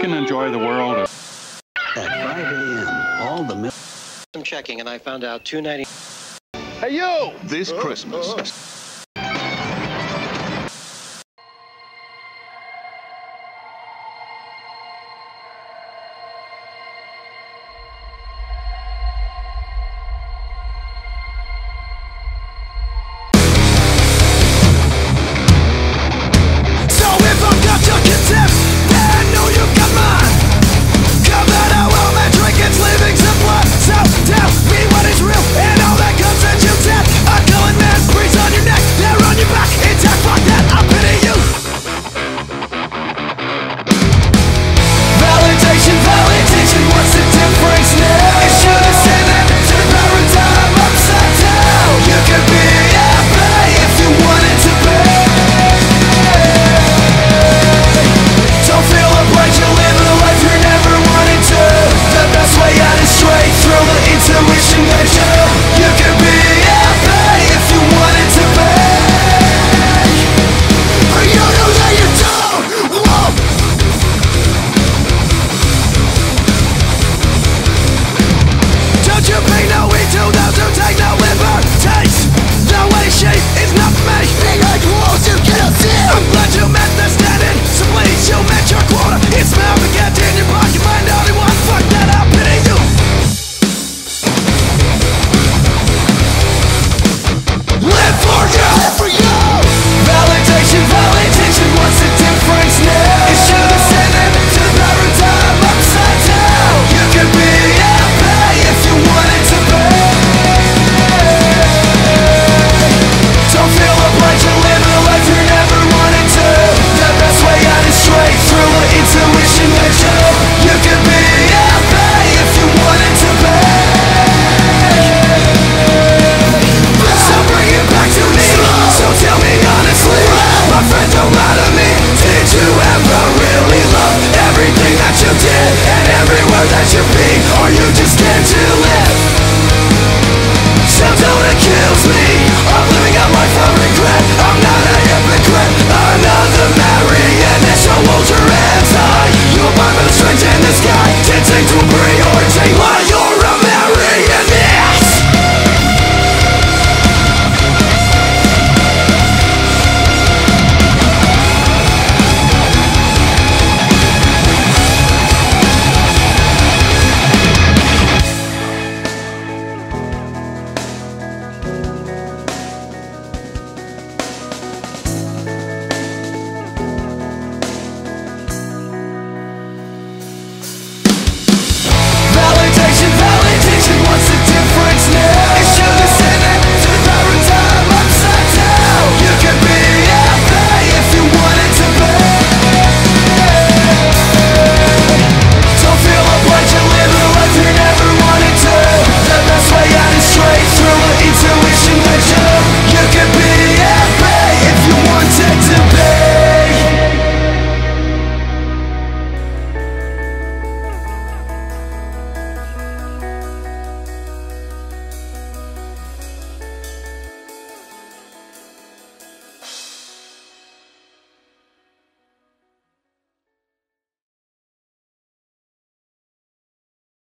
can enjoy the world. At 5 a.m., all the milk. I'm checking, and I found out $2.90. Hey, you! This Christmas.